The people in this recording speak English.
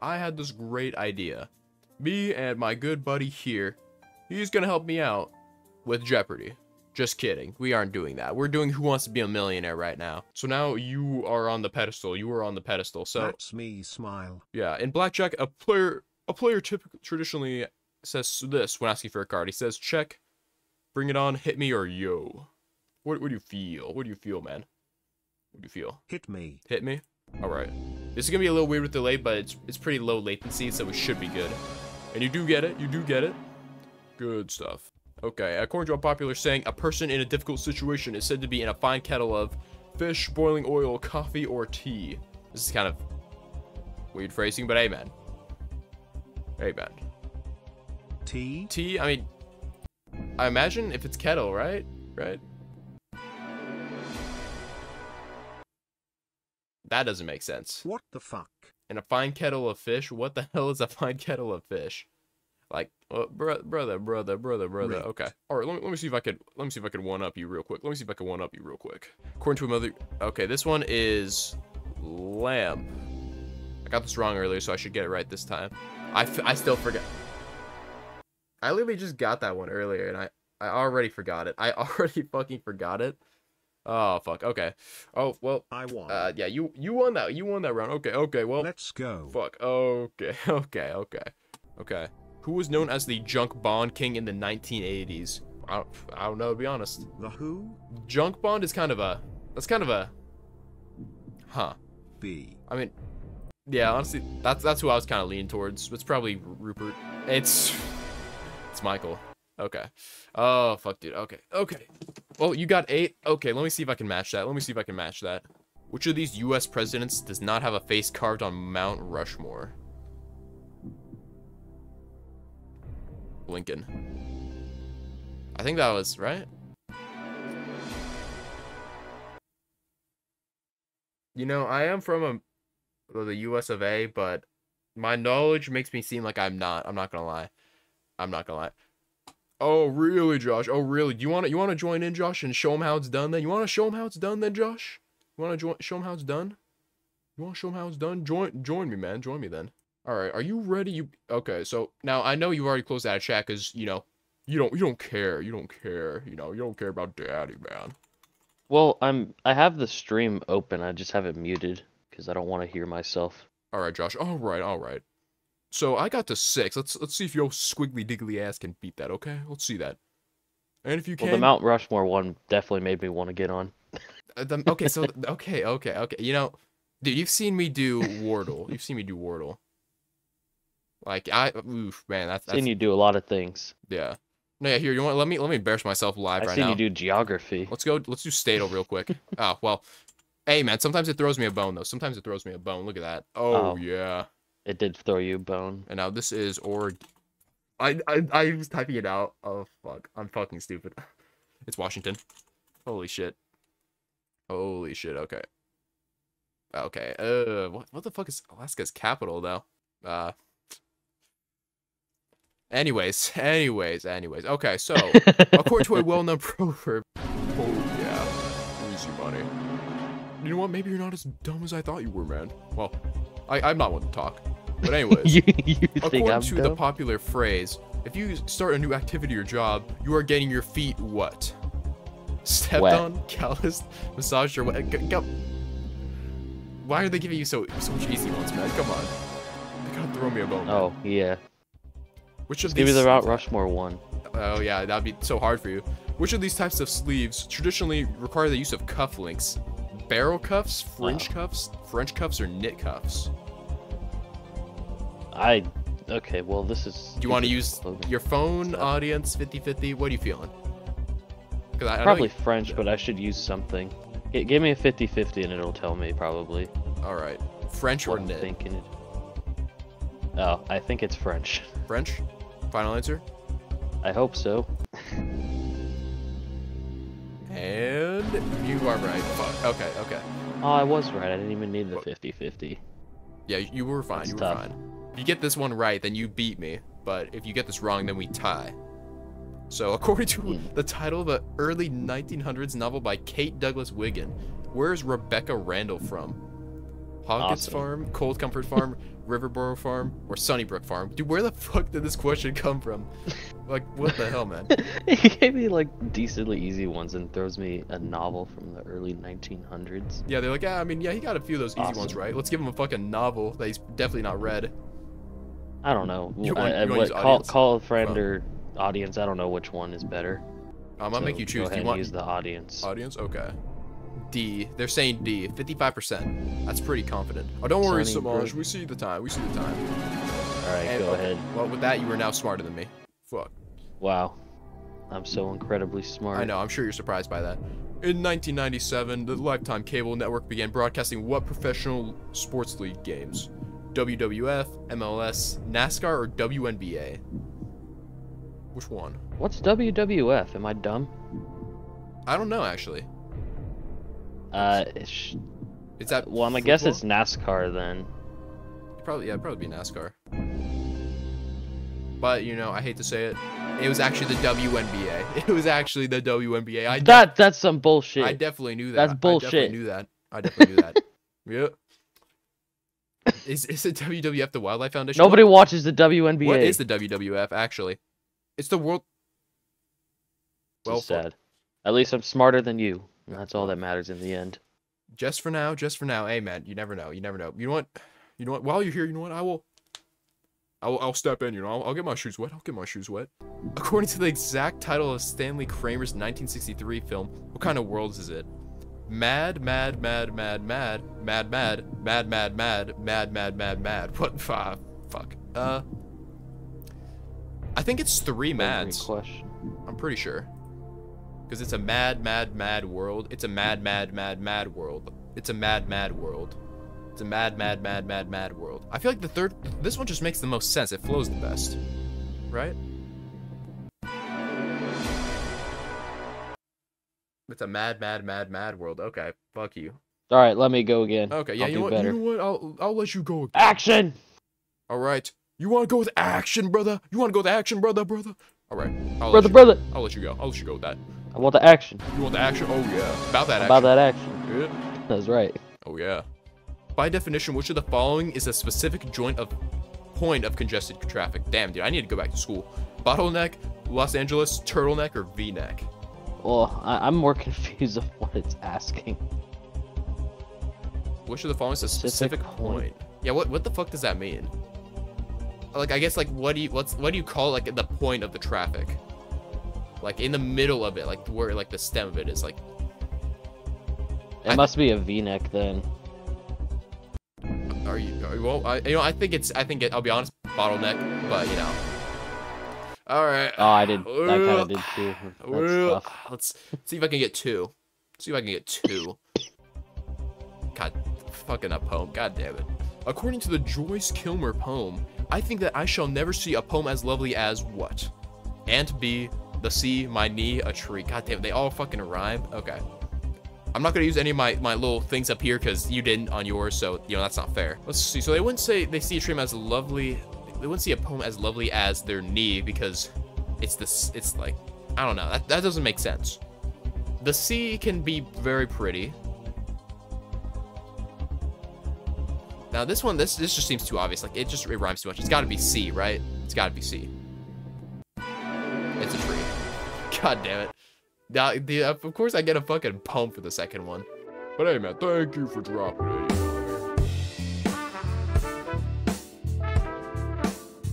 I had this great idea. Me and my good buddy here, he's gonna help me out with Jeopardy. Just kidding, we aren't doing that. We're doing Who Wants to Be a Millionaire right now. So now you are on the pedestal. You are on the pedestal. So that's me, smile. Yeah, in blackjack, a player traditionally says this when asking for a card. He says, check, bring it on, hit me, or yo. What do you feel? What do you feel, man? What do you feel? Hit me. Hit me? All right. This is gonna be a little weird with delay, but it's pretty low latency, so it should be good. And you do get it. You do get it. Good stuff. Okay, according to a popular saying, a person in a difficult situation is said to be in a fine kettle of fish, boiling oil, coffee, or tea. This is kind of weird phrasing, but hey, man. Hey, man. Tea? Tea? I mean, I imagine if it's kettle, right? Right? That doesn't make sense. What the fuck? In a fine kettle of fish? What the hell is a fine kettle of fish? Like, brother. Right. Okay. All right. Let me see if I could. Let me see if I could one up you real quick. Let me see if I could one up you real quick. According to another. Okay, this one is lamp. I got this wrong earlier, so I should get it right this time. I still forgot. I literally just got that one earlier, and I already forgot it. I already fucking forgot it. Oh fuck. Okay. Oh well. I won. Yeah. You won that. You won that round. Okay. Okay. Well. Let's go. Fuck. Okay. Okay. Okay. Okay. Who was known as the Junk Bond King in the 1980s? I don't know, to be honest. The who? Junk Bond is kind of a... That's kind of a... Huh. B. I mean... Yeah, honestly, that's who I was kind of leaning towards. It's probably Rupert. It's Michael. Okay. Oh, fuck, dude. Okay. Okay. Well, you got 8. Okay, let me see if I can match that. Let me see if I can match that. Which of these U.S. presidents does not have a face carved on Mount Rushmore? Lincoln. I think that was right. You know, I am from the US of A, but my knowledge makes me seem like I'm not. I'm not gonna lie. I'm not gonna lie. Oh really, Josh? Oh really? Do you wanna join in, Josh, and show them how it's done? Then you wanna show them how it's done, then Josh? You wanna show them how it's done? You wanna show them how it's done? Join me, man. Join me then. All right, are you ready? Okay, so now I know you've already closed out of chat because, you know, you don't care. You don't care. You know, you don't care about daddy, man. Well, I have the stream open. I just have it muted because I don't want to hear myself. All right, Josh. All right, all right. So I got to 6. Let's see if your squiggly diggly ass can beat that, okay? Let's see that. And if you can... Well, the Mount Rushmore one definitely made me want to get on. Okay, so... Okay. You know, dude, you've seen me do Wordle. You've seen me do Wordle. Like oof, man, that's seen you do a lot of things. Yeah. No, yeah. Here, you want? Let me embarrass myself live right now. I've seen you do geography. Let's go. Let's do statal real quick. Oh well. Hey man, sometimes it throws me a bone though. Sometimes it throws me a bone. Look at that. Oh yeah. It did throw you a bone. And now this is I was typing it out. Oh fuck, I'm fucking stupid. It's Washington. Holy shit. Holy shit. Okay. Okay. What the fuck is Alaska's capital though? Anyways. Okay, so according to a well-known proverb, oh yeah, easy money. You know what? Maybe you're not as dumb as I thought you were, man. Well, I'm not one to talk, but anyways, according to the popular phrase, if you start a new activity or job, you are getting your feet what? Stepped wet. On, calloused, massaged, or wet. Why are they giving you so much easy ones, man? Come on, they gotta throw me a bone. Oh man. Yeah. Which of these... Give me the Mount Rushmore one. Oh yeah, that'd be so hard for you. Which of these types of sleeves traditionally require the use of cufflinks? Barrel cuffs, French cuffs, or knit cuffs? Okay, well this is... Do you want to use your phone, audience, 50-50? What are you feeling? Probably French, but I should use something. Give me a 50-50 and it'll tell me, probably. Alright, French or knit? Oh, I think it's French. French? Final answer? I hope so. And you are right. Fuck. Okay, okay. Oh, I was right. I didn't even need the 50-50. Yeah, you were fine. That's you were tough. Fine. If you get this one right, then you beat me. But if you get this wrong, then we tie. So, according to the title of an early 1900s novel by Kate Douglas Wiggin, where's Rebecca Randall from? Hawkins Farm, Cold Comfort Farm, Riverboro Farm or Sunnybrook Farm? Dude, where the fuck did this question come from? Like, what the hell, man? He gave me like decently easy ones and throws me a novel from the early 1900s. Yeah, they're like, ah, I mean, yeah, he got a few of those easy ones, right? Let's give him a fucking novel that he's definitely not read. I don't know. Call a friend or audience. I don't know which one is better. I'll make you choose. Do you want to use the audience? Audience, okay. D. They're saying D. 55%. That's pretty confident. Oh, don't worry, Samaj. We see the time. We see the time. All right, and, go ahead. Well, with that, you are now smarter than me. Fuck. Wow. I'm so incredibly smart. I know. I'm sure you're surprised by that. In 1997, the Lifetime Cable Network began broadcasting what professional sports league games? WWF, MLS, NASCAR, or WNBA? Which one? What's WWF? Am I dumb? I don't know, actually. It's that. Well, I guess it's NASCAR then. Probably, yeah, it'd probably be NASCAR. But you know, I hate to say it, it was actually the WNBA. It was actually the WNBA. That's some bullshit. I definitely knew that. That's bullshit. I definitely knew that. Yep. Is it WWF the Wildlife Foundation? Nobody watches the WNBA. What is the WWF actually? It's the world. Well, sad. At least I'm smarter than you. And that's all that matters in the end. Just for now, just for now. Hey, man, you never know. You never know. You know what? You know what? While you're here, you know what? I'll step in. You know, I'll get my shoes wet. I'll get my shoes wet. According to the exact title of Stanley Kramer's 1963 film, what kind of world is it? Mad, mad, mad, mad, mad, mad, mad, mad, mad, mad, mad, mad, mad, mad. What? Fuck. I think it's three mads. I'm pretty sure. Because it's a mad, mad, mad world. It's a mad, mad, mad, mad world. It's a mad, mad world. It's a mad, mad, mad, mad, mad world. I feel like the third, this one just makes the most sense. It flows the best, right? It's a mad, mad, mad, mad world. Okay, fuck you. All right, let me go again. Okay, yeah, you know what? You know what? I'll let you go again. Action. All right, you want to go with action, brother? You want to go with action, brother? All right, I'll let you go. I'll let you go with that. I want the action. You want the action? Oh yeah, about that action. About that action. Yeah. That's right. Oh yeah. By definition, which of the following is a specific point of congested traffic? Damn, dude, I need to go back to school. Bottleneck, Los Angeles, turtleneck, or V-neck? Well, I'm more confused of what it's asking. Which of the following is a specific point? Yeah, what the fuck does that mean? Like, I guess, like, what do you call, like, the point of the traffic? Like, in the middle of it, like, where, like, the stem of it is, like... It must be a V-neck, then. I'll be honest, bottleneck, but, you know. Alright. Oh, I did, that kind of did, too. That's tough. Let's see if I can get two. God, fucking up poem, god damn it. According to the Joyce Kilmer poem, I think that I shall never see a poem as lovely as what? Ant B, the sea, my knee, a tree. God damn, they all fucking rhyme. Okay. I'm not gonna use any of my little things up here because you didn't on yours, so you know that's not fair. Let's see. So they wouldn't say they see a tree as lovely. They wouldn't see a poem as lovely as their knee because it's this. It's like, I don't know. That doesn't make sense. The sea can be very pretty. Now this one, this just seems too obvious. Like it rhymes too much. It's got to be C, right? It's got to be C. It's a tree. God damn it. Now, of course I get a fucking pump for the second one. But hey man, thank you for dropping it.